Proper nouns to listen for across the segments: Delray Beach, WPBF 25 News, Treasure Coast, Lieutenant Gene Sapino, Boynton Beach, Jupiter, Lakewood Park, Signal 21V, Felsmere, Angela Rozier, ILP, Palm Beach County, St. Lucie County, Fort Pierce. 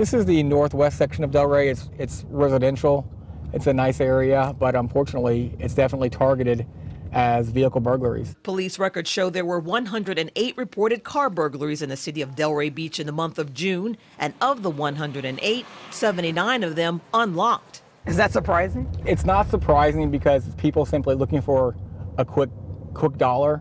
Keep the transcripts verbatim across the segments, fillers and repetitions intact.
This is the northwest section of Delray. It's, it's residential. It's a nice area, but unfortunately, it's definitely targeted as vehicle burglaries. Police records show there were one hundred eight reported car burglaries in the city of Delray Beach in the month of June, and of the one hundred eight, seventy-nine of them unlocked. Is that surprising? It's not surprising because people simply looking for a quick, quick dollar.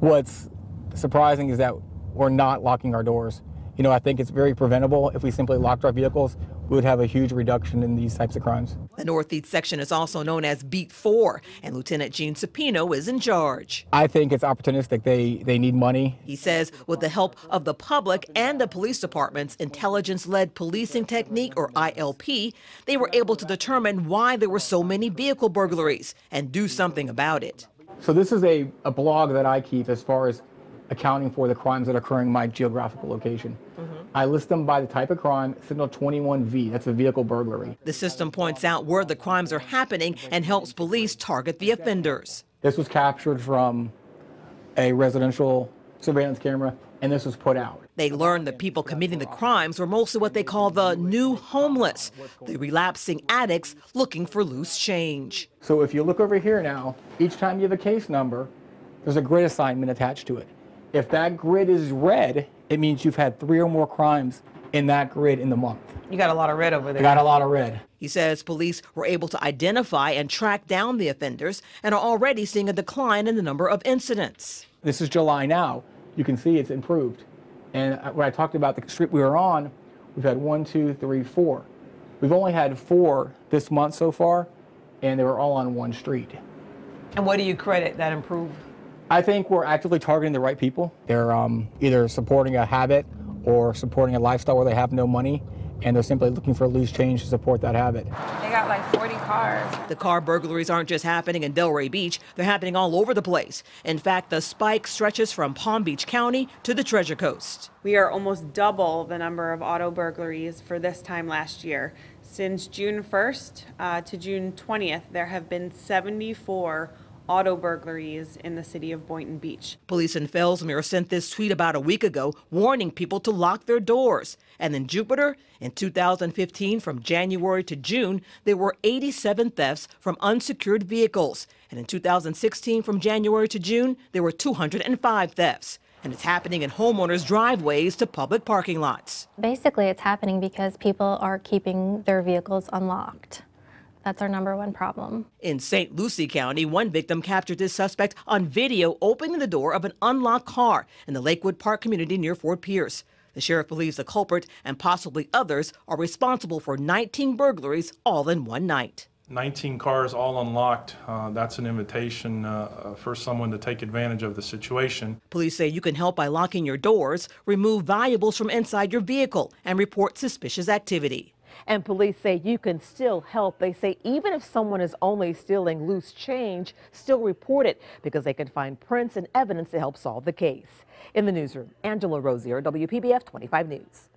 What's surprising is that we're not locking our doors. You know, I think it's very preventable. If we simply locked our vehicles, we would have a huge reduction in these types of crimes. The Northeast section is also known as Beat four, and Lieutenant Gene Sapino is in charge. I think it's opportunistic. They, they need money. He says with the help of the public and the police department's intelligence-led policing technique, or I L P, they were able to determine why there were so many vehicle burglaries and do something about it. So this is a, a blog that I keep as far as accounting for the crimes that occur in my geographical location. Mm-hmm. I list them by the type of crime, Signal twenty-one V, that's a vehicle burglary. The system points out where the crimes are happening and helps police target the offenders. This was captured from a residential surveillance camera, and this was put out. They learned that people committing the crimes were mostly what they call the new homeless, the relapsing addicts looking for loose change. So if you look over here now, each time you have a case number, there's a grid assignment attached to it. If that grid is red, it means you've had three or more crimes in that grid in the month. You got a lot of red over there. I got a lot of red. He says police were able to identify and track down the offenders and are already seeing a decline in the number of incidents. This is July now. You can see it's improved. And when I talked about the street we were on, we've had one, two, three, four. We've only had four this month so far, and they were all on one street. And what do you credit that improved? I think we're actively targeting the right people. They're um, either supporting a habit or supporting a lifestyle where they have no money, and they're simply looking for loose change to support that habit. They got like forty cars. The car burglaries aren't just happening in Delray Beach. They're happening all over the place. In fact, the spike stretches from Palm Beach County to the Treasure Coast. We are almost double the number of auto burglaries for this time last year. Since June first uh, to June twentieth, there have been seventy-four auto burglaries in the city of Boynton Beach. Police in Felsmere sent this tweet about a week ago warning people to lock their doors. And in Jupiter, in two thousand fifteen, from January to June, there were eighty-seven thefts from unsecured vehicles. And in two thousand sixteen, from January to June, there were two hundred five thefts. And it's happening in homeowners' driveways to public parking lots. Basically, it's happening because people are keeping their vehicles unlocked. That's our number one problem. In Saint Lucie County, one victim captured this suspect on video opening the door of an unlocked car in the Lakewood Park community near Fort Pierce. The sheriff believes the culprit and possibly others are responsible for nineteen burglaries all in one night. nineteen cars all unlocked. Uh, that's an invitation uh, for someone to take advantage of the situation. Police say you can help by locking your doors, remove valuables from inside your vehicle, and report suspicious activity. And police say you can still help. They say even if someone is only stealing loose change, still report it because they can find prints and evidence to help solve the case. In the newsroom, Angela Rozier, W P B F twenty-five News.